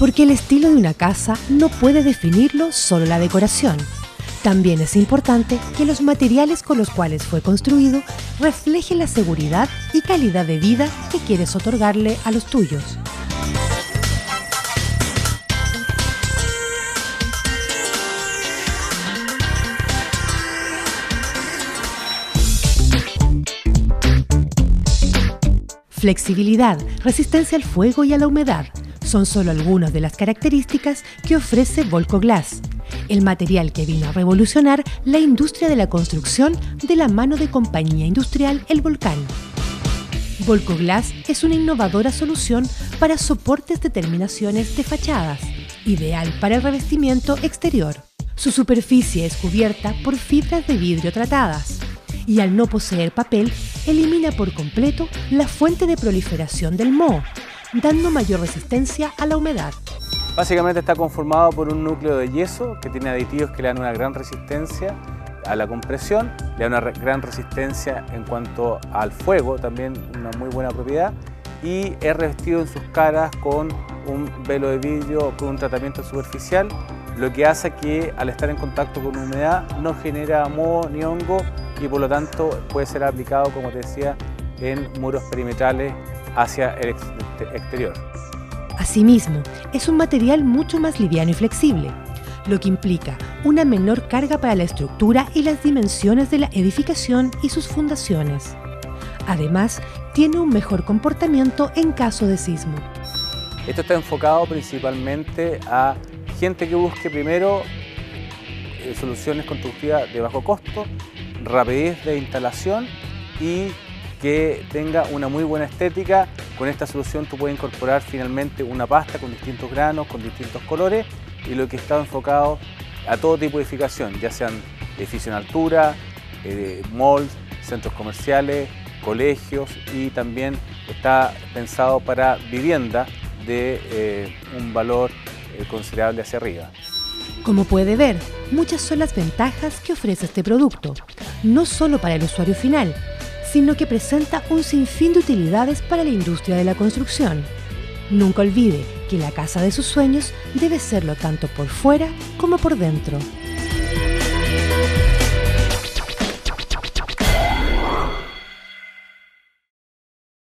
porque el estilo de una casa no puede definirlo solo la decoración. También es importante que los materiales con los cuales fue construido reflejen la seguridad y calidad de vida que quieres otorgarle a los tuyos. Flexibilidad, resistencia al fuego y a la humedad son solo algunas de las características que ofrece Volcoglass, el material que vino a revolucionar la industria de la construcción de la mano de compañía industrial El Volcán. Volcoglass es una innovadora solución para soportes de terminaciones de fachadas, ideal para el revestimiento exterior. Su superficie es cubierta por fibras de vidrio tratadas y al no poseer papel, elimina por completo la fuente de proliferación del moho, dando mayor resistencia a la humedad. Básicamente está conformado por un núcleo de yeso que tiene aditivos que le dan una gran resistencia a la compresión, le dan una gran resistencia en cuanto al fuego, también una muy buena propiedad, y es revestido en sus caras con un velo de vidrio con un tratamiento superficial, lo que hace que al estar en contacto con humedad no genera moho ni hongo, y por lo tanto puede ser aplicado, como te decía, en muros perimetrales hacia el exterior. Asimismo, es un material mucho más liviano y flexible, lo que implica una menor carga para la estructura y las dimensiones de la edificación y sus fundaciones. Además, tiene un mejor comportamiento en caso de sismo. Esto está enfocado principalmente a gente que busque primero soluciones constructivas de bajo costo, rapidez de instalación y que tenga una muy buena estética. Con esta solución tú puedes incorporar finalmente una pasta con distintos granos, con distintos colores, y lo que está enfocado a todo tipo de edificación, ya sean edificios en altura, malls, centros comerciales, colegios, y también está pensado para vivienda de un valor considerable hacia arriba. Como puede ver, muchas son las ventajas que ofrece este producto, no solo para el usuario final, sino que presenta un sinfín de utilidades para la industria de la construcción. Nunca olvide que la casa de sus sueños debe serlo tanto por fuera como por dentro.